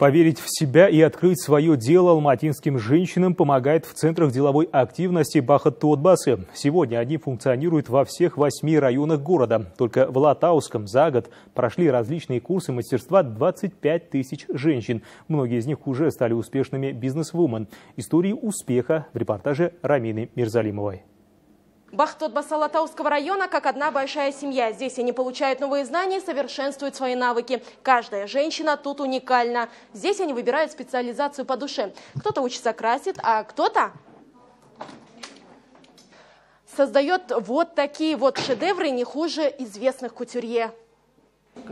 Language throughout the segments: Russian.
Поверить в себя и открыть свое дело алматинским женщинам помогает в центрах деловой активности «Бақытты отбасы». Сегодня они функционируют во всех 8 районах города. Только в Алатауском за год прошли различные курсы мастерства 25 тысяч женщин. Многие из них уже стали успешными бизнес-вумен. Истории успеха в репортаже Рамины Мирзалимовой. Бақытты отбасы Алатауского района как одна большая семья. Здесь они получают новые знания, совершенствуют свои навыки. Каждая женщина тут уникальна. Здесь они выбирают специализацию по душе. Кто-то учится красит, а кто-то создает вот такие вот шедевры не хуже известных кутюрье.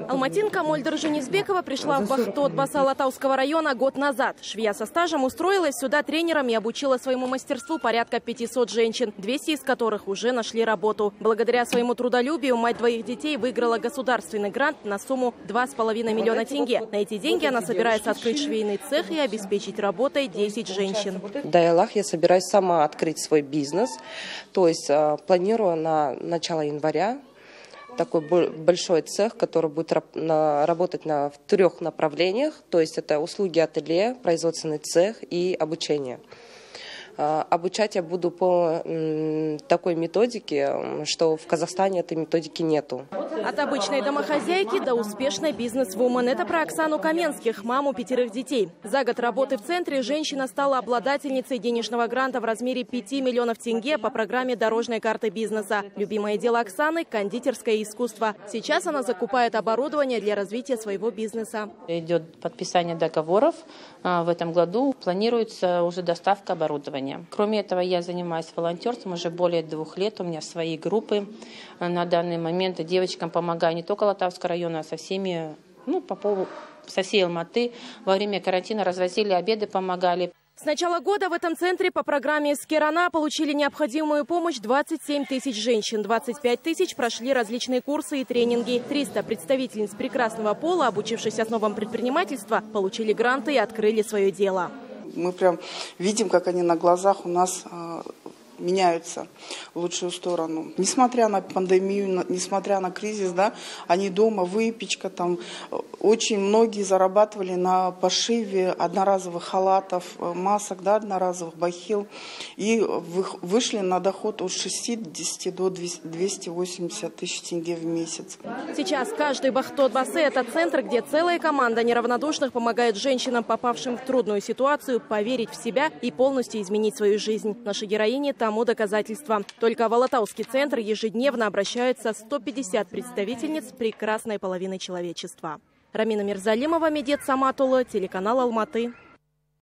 Алматинка Мольдер Женисбекова пришла в Бақытты отбасы Алатауского района год назад. Швея со стажем устроилась сюда тренером и обучила своему мастерству порядка 500 женщин, 200 из которых уже нашли работу. Благодаря своему трудолюбию мать 2 детей выиграла государственный грант на сумму 2,5 миллиона тенге. На эти деньги она собирается открыть швейный цех и обеспечить работой 10 женщин. Дай Аллах, я собираюсь сама открыть свой бизнес, то есть планирую на начало января. Такой большой цех, который будет работать в 3 направлениях, то есть это услуги ателье, производственный цех и обучение. Обучать я буду по такой методике, что в Казахстане этой методики нету. От обычной домохозяйки до успешной бизнес-вумен. Это про Оксану Каменских, маму 5 детей. За год работы в центре женщина стала обладательницей денежного гранта в размере 5 миллионов тенге по программе дорожной карты бизнеса. Любимое дело Оксаны – кондитерское искусство. Сейчас она закупает оборудование для развития своего бизнеса. Идет подписание договоров. В этом году планируется уже доставка оборудования. Кроме этого, я занимаюсь волонтерством уже более 2 лет. У меня свои группы. На данный момент девочкам помогаю не только Алатауского района, а со всеми, со всей Алматы. Во время карантина развозили обеды, помогали. С начала года в этом центре по программе «Скирана» получили необходимую помощь 27 тысяч женщин. 25 тысяч прошли различные курсы и тренинги. 300 представительниц прекрасного пола, обучившись основам предпринимательства, получили гранты и открыли свое дело. Мы прям видим, как они на глазах у нас меняются в лучшую сторону. Несмотря на пандемию, несмотря на кризис, да, они дома, выпечка, там очень многие зарабатывали на пошиве одноразовых халатов, масок, да, одноразовых бахил. И вышли на доход от 60 до 280 тысяч тенге в месяц. Сейчас каждый Бақытты отбасы – это центр, где целая команда неравнодушных помогает женщинам, попавшим в трудную ситуацию, поверить в себя и полностью изменить свою жизнь. Наша героиня – тому доказательство. Только в Алатаусский центр ежедневно обращаются 150 представительниц прекрасной половины человечества. Рамина Мирзалимова, Медец Саматулла, телеканал Алматы.